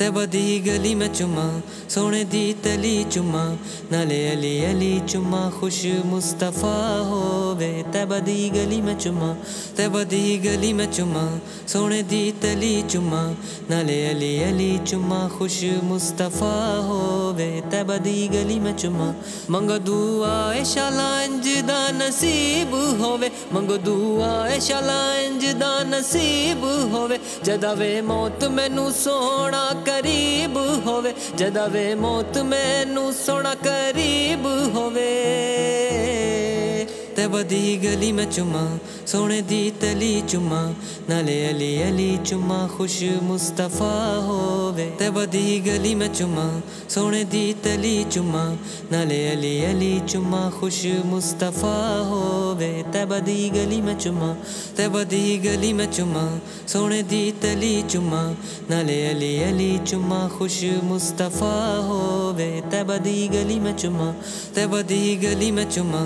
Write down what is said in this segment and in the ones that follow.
तैबा दी गली में चुम्मा, सोने दी तली चुम्मा, नाले अली अली चुम्मा, खुश मुस्तफ़ा होवे। तैबा दी गली में चुम्मा, तैबा दी गली में चुम्मा, सोने दी तली चुम्मा, नाले अली अली चुम्मा, खुश मुस्तफ़ा होवे। तैबा दी गली में चुम्मा, मंगो दुआ ए शाला इंजदा नसीब होवे, मंगो दुआ ए शाला इंजदा नसीब होवे, जदा वे मौत मैनू सोना करीब होवे, जदा वे मौत मैनू सोना करीब होवे। तैबा दी गली में चुम्मा, सोने दी तली चुम्मा, नाले अली अली चुम्मा, खुश मुस्तफ़ा होवे। तैबा दी गली में चुम्मा, सोने दी तली चुम्मा, नाले अली अली चुम्मा, खुश मुस्तफ़ा होवे। तैबा दी गली में चुम्मा, तैबा दी गली में चुम्मा, सोने दी तली चुम्मा, नाले अली अली चुम्मा, खुश मुस्तफ़ा होवे। तैबा दी गली में चुम्मा, तैबा दी गली में चुम्मा,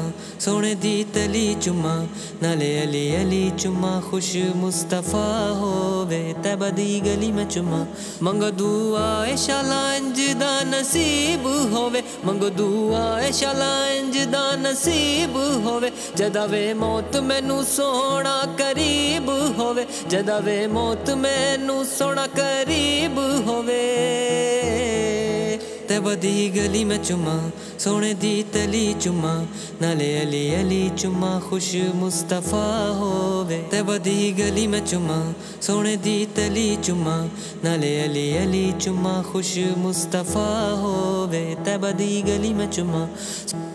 सोने दी तली चुम्मा, नाले अली अली चुम्मा, खुश मुस्तफ़ा होवे। तैबा दी गली में चुम्मा, मंगो दुआ ए शाला इंजदा नसीब होवे, मंगो दुआ ए शाला इंजदा नसीब होवे, जदा वे मौत मैनू सोना करीब होवे, जदा वे मौत मैनू सोना करीब होवे। तैबा दी गली में चुम्मा, सोने दी तली चुम्मा, नाले अली अली चुम्मा, खुश मुस्तफ़ा होवे। तैबा दी गली में चुम्मा, सोने दी तली चुम्मा, नाले अली अली चुम्मा, खुश मुस्तफ़ा होवे। तैबा दी गली में चुम्मा।